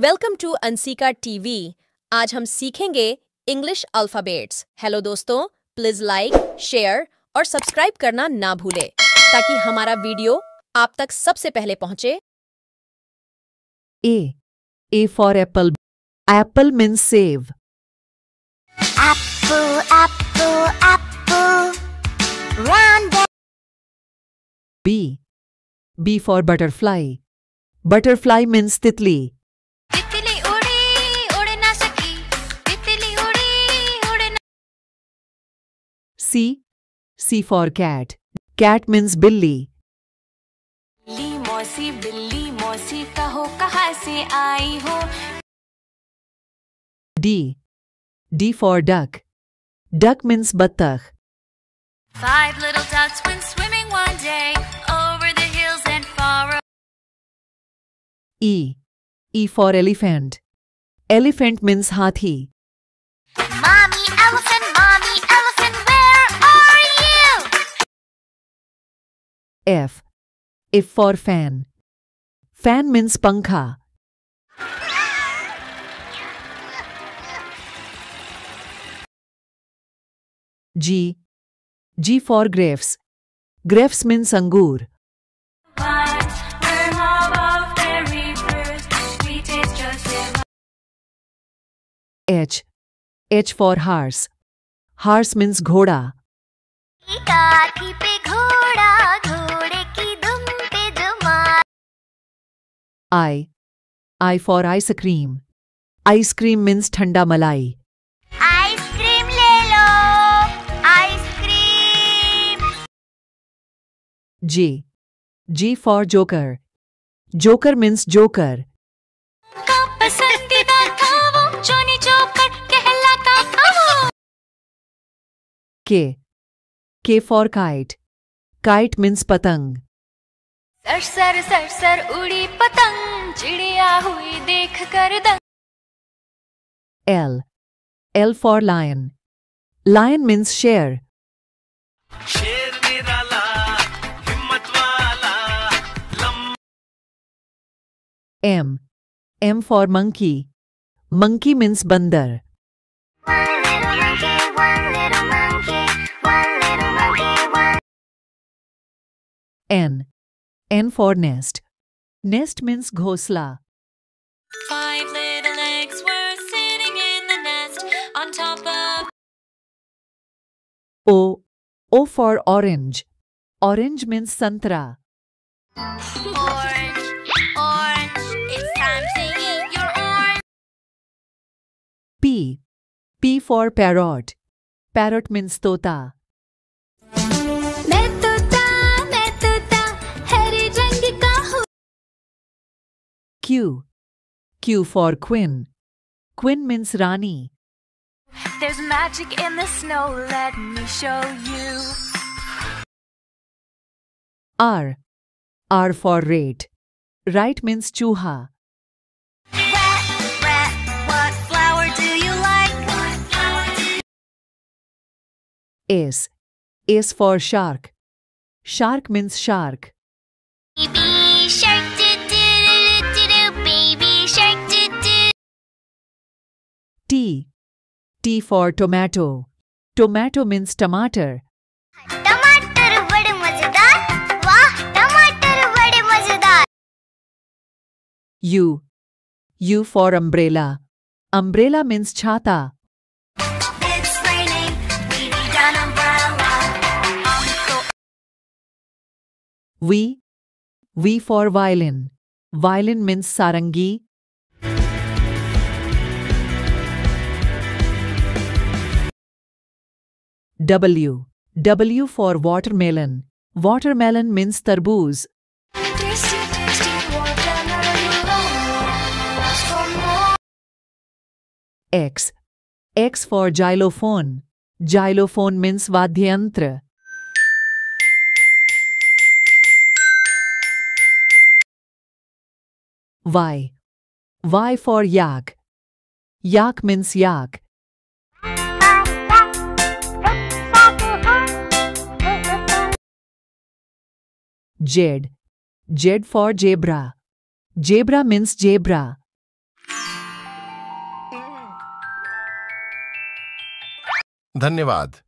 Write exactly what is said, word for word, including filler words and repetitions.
Welcome to Anshika TV. आज हम सीखेंगे इंग्लिश अल्फाबेट्स। हेलो दोस्तों, प्लीज लाइक, शेयर और सब्सक्राइब करना ना भूले ताकि हमारा वीडियो आप तक सबसे पहले पहुंचे। A, A for apple. Apple means सेव। Apple, apple, apple, round. B, B for butterfly. Butterfly means तितली। C, C for cat. Cat means billi. Billi मौसी, billi मौसी, कहो कहाँ से आई हो। D, D for duck. Duck means battakh. Five little ducks went swimming one day over the hills and far. E, E for elephant. Elephant means hathi. Mommy elephant, mommy elephant. F, F for fan. Fan means pankha. G, G for grapes. Grapes means angur. H, H for horse. Horse means ghoda. I, I for ice cream. Ice cream means thanda malai. Ice cream le lo, ice cream. G, G for joker. Joker means joker. K, K for kite. Kite means patang. सर सर सर सर उड़ी पतंग, चिड़िया हुई देख कर दंग। L, L for lion. Lion means शेर। शेर निराला, हिम्मत वाला, लम। M, M for monkey. Monkey means बंदर। One little monkey, one little monkey, one little monkey, one. N, N for nest. Nest means ghosla. Five little eggs were sitting in the nest on top of. O, O for orange. Orange means santra. Orange, orange, it's time to eat your orange. P, P for parrot. Parrot means tota. Q, Q for queen. Queen means Rani. There's magic in the snow, let me show you. R, R for rat. Rat means chuha. Rat, rat, what flower do you like? What flower do you like? S, S for shark. Shark means shark. Baby shark. T, T for tomato. Tomato means tomato. Tomato bade mazedar, wah tomato bade mazedar. U, U for umbrella. Umbrella means chhata. It's raining, we need an umbrella. V, V for violin. Violin means sarangi. W, W for watermelon. Watermelon means tarboos. Tasty, tasty watermelon. X, X for xylophone. Xylophone means vadhyantra. Y, Y for yak. Yak means yak. Z, Z for zebra. Zebra means zebra. धन्यवाद।